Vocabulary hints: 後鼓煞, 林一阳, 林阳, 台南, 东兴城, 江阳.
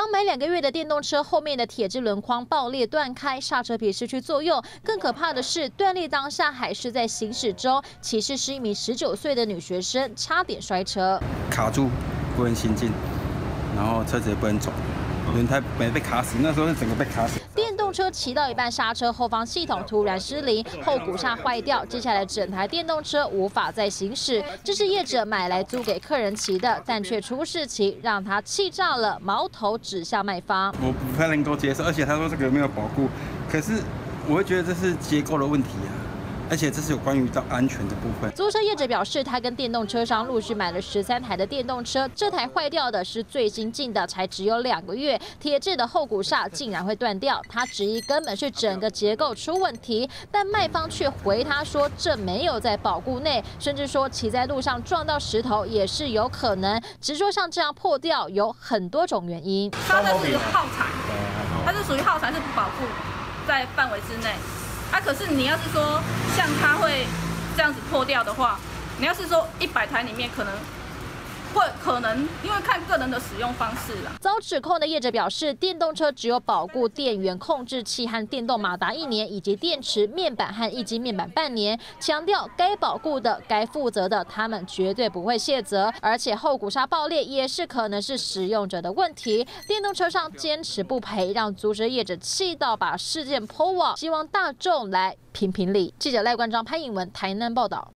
刚买2个月的电动车后面的铁制轮框爆裂断开，刹车皮失去作用。更可怕的是，断裂当下还是在行驶中，骑士是一名19岁的女学生，差点摔车，卡住，不能行进，然后车子也不能走。 轮胎没被卡死，那时候是整个被卡死。电动车骑到一半，刹车后方系统突然失灵，后鼓刹坏掉，接下来整台电动车无法再行驶。这是业者买来租给客人骑的，但却出事情，让他气炸了，矛头指向卖方。我不太能够接受，而且他说这个没有保固，可是我会觉得这是结构的问题啊。 而且这是有关于到安全的部分。租车业者表示，他跟电动车商陆续买了13台的电动车，这台坏掉的是最新进的，才只有2个月，铁制的后鼓刹竟然会断掉，他质疑根本是整个结构出问题，但卖方却回他说这没有在保固内，甚至说骑在路上撞到石头也是有可能。执着上这样破掉有很多种原因。它这是耗材，它是属于耗材，是不保护在范围之内。 啊，可是你要是说像它会这样子破掉的话，你要是说100台里面可能。 可能因为看个人的使用方式啦。遭指控的业者表示，电动车只有保固电源控制器和电动马达1年，以及电池、面板和液晶面板半年。强调该保固的、该负责的，他们绝对不会卸责。而且后鼓刹爆裂也是可能是使用者的问题。电动车上坚持不赔，让租车业者气到把事件PO网，希望大众来评评理。记者赖冠章、潘颖文台南报道。